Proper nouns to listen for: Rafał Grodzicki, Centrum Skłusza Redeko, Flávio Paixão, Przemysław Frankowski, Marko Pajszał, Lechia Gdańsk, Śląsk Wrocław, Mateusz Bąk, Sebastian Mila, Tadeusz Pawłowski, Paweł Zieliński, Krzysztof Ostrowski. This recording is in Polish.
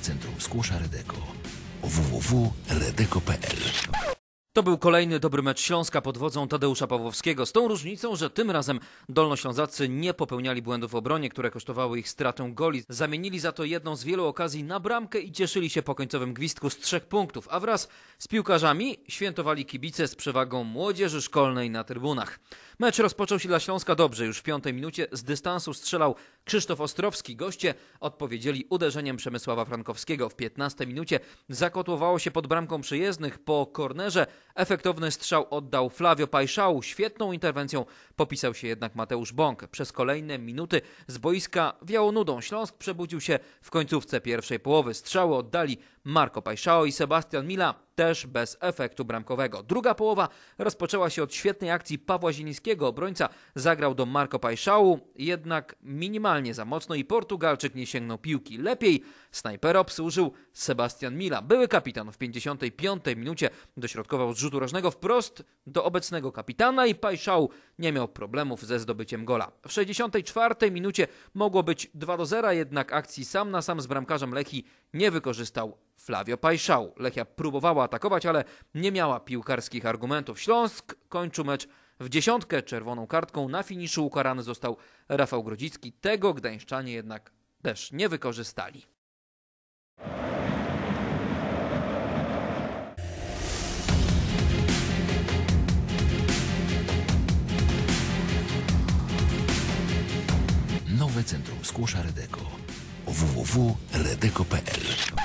Centrum Skłusza Redeko. www.redeko.pl. To był kolejny dobry mecz Śląska pod wodzą Tadeusza Pawłowskiego, z tą różnicą, że tym razem dolnoślązacy nie popełniali błędów w obronie, które kosztowały ich stratę goli. Zamienili za to jedną z wielu okazji na bramkę i cieszyli się po końcowym gwizdku z 3 punktów, a wraz z piłkarzami świętowali kibice z przewagą młodzieży szkolnej na trybunach. Mecz rozpoczął się dla Śląska dobrze. Już w 5. minucie z dystansu strzelał Krzysztof Ostrowski. Goście odpowiedzieli uderzeniem Przemysława Frankowskiego. W 15. minucie zakotłowało się pod bramką przyjezdnych. Po kornerze efektowny strzał oddał Flávio Paixão. Świetną interwencją popisał się jednak Mateusz Bąk. Przez kolejne minuty z boiska wiało nudą. Śląsk przebudził się w końcówce 1. połowy. Strzały oddali Marko Pajszał i Sebastian Mila, też bez efektu bramkowego. 2. połowa rozpoczęła się od świetnej akcji Pawła Zielińskiego. Obrońca zagrał do Marko Pajszału, jednak minimalnie za mocno i Portugalczyk nie sięgnął piłki. Lepiej snajpera obsłużył Sebastian Mila. Były kapitan w 55. minucie dośrodkował z rzutu rożnego wprost do obecnego kapitana i Pajszał nie miał problemów ze zdobyciem gola. W 64. minucie mogło być 2-0, jednak akcji sam na sam z bramkarzem Lechii nie wykorzystał Flávio Paixão. Lechia próbowała atakować, ale nie miała piłkarskich argumentów. Śląsk kończył mecz w dziesiątkę. Czerwoną kartką na finiszu ukarany został Rafał Grodzicki. Tego gdańszczanie jednak też nie wykorzystali. Nowe Centrum Skłusza Redeko. www.redeko.pl